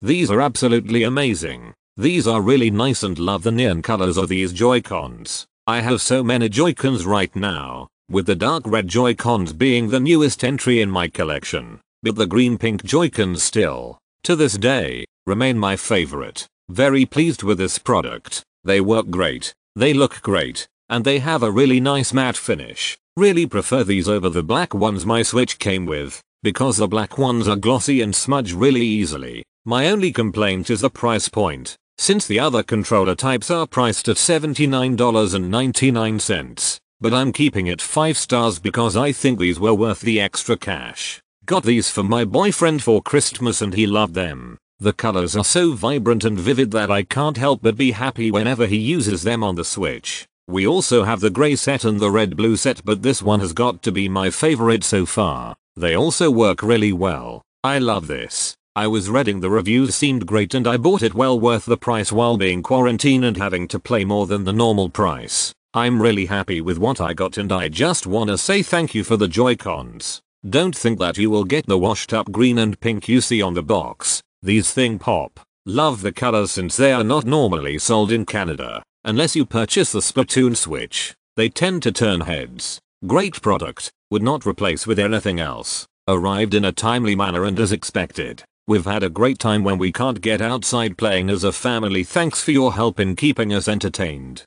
These are absolutely amazing. These are really nice and love the neon colors of these Joy-Cons. I have so many Joy-Cons right now, with the dark red Joy-Cons being the newest entry in my collection, but the green-pink Joy-Cons still, to this day, remain my favorite. Very pleased with this product. They work great, they look great, and they have a really nice matte finish. Really prefer these over the black ones my Switch came with, because the black ones are glossy and smudge really easily. My only complaint is the price point, since the other controller types are priced at $79.99, but I'm keeping it 5 stars because I think these were worth the extra cash. Got these for my boyfriend for Christmas and he loved them. The colors are so vibrant and vivid that I can't help but be happy whenever he uses them on the Switch. We also have the gray set and the red-blue set, but this one has got to be my favorite so far. They also work really well. I love this. I was reading the reviews, seemed great, and I bought it well worth the price while being quarantined and having to play more than the normal price. I'm really happy with what I got and I just wanna say thank you for the Joy-Cons. Don't think that you will get the washed up green and pink you see on the box. These things pop. Love the colors since they are not normally sold in Canada. Unless you purchase the Splatoon Switch, they tend to turn heads. Great product, would not replace with anything else. Arrived in a timely manner and as expected. We've had a great time when we can't get outside playing as a family. Thanks for your help in keeping us entertained.